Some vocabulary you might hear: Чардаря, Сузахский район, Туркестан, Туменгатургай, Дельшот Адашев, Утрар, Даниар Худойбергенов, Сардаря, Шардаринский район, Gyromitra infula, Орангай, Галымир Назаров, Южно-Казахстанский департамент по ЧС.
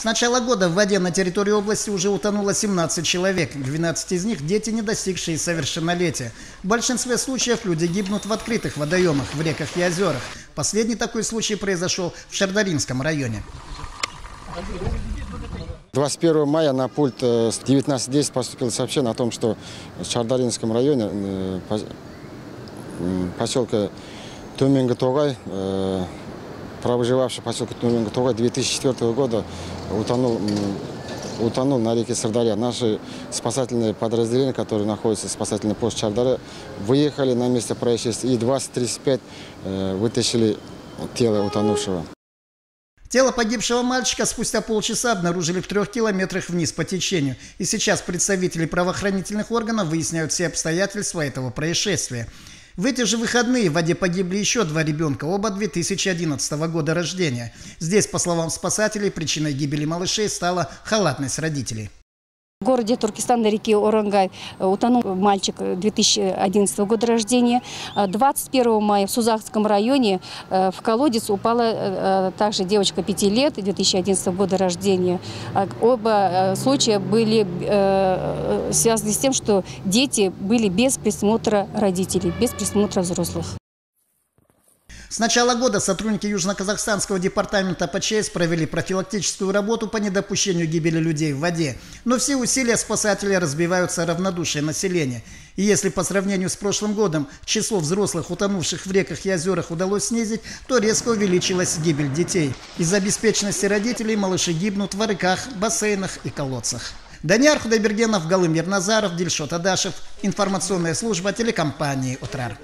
С начала года в воде на территории области уже утонуло 17 человек, 12 из них дети, не достигшие совершеннолетия. В большинстве случаев люди гибнут в открытых водоемах, в реках и озерах. Последний такой случай произошел в Шардаринском районе. 21 мая на пульт с 19:10 поступило сообщение о том, что в Шардаринском районе поселка Туменгатургай, проживавший в поселке Туменгатургай 2004 года, утонул на реке Сардаря. Наши спасательные подразделения, которые находятся в спасательный пост Чардаря, выехали на место происшествия и 20:35 вытащили тело утонувшего. Тело погибшего мальчика спустя полчаса обнаружили в 3 километрах вниз по течению. И сейчас представители правоохранительных органов выясняют все обстоятельства этого происшествия. В эти же выходные в воде погибли еще 2 ребенка, оба 2011 года рождения. Здесь, по словам спасателей, причиной гибели малышей стала халатность родителей. В городе Туркестан на реке Орангай утонул мальчик 2011 года рождения. 21 мая в Сузахском районе в колодец упала также девочка 5 лет 2011 года рождения. Оба случая были связаны с тем, что дети были без присмотра родителей, без присмотра взрослых. С начала года сотрудники Южно-Казахстанского департамента по ЧС провели профилактическую работу по недопущению гибели людей в воде. Но все усилия спасателей разбиваются равнодушие населения. И если по сравнению с прошлым годом число взрослых, утонувших в реках и озерах, удалось снизить, то резко увеличилась гибель детей. Из-за беспечности родителей малыши гибнут в реках, бассейнах и колодцах. Даниар Худойбергенов, Галымир Назаров, Дельшот Адашев. Информационная служба телекомпании «Утрар».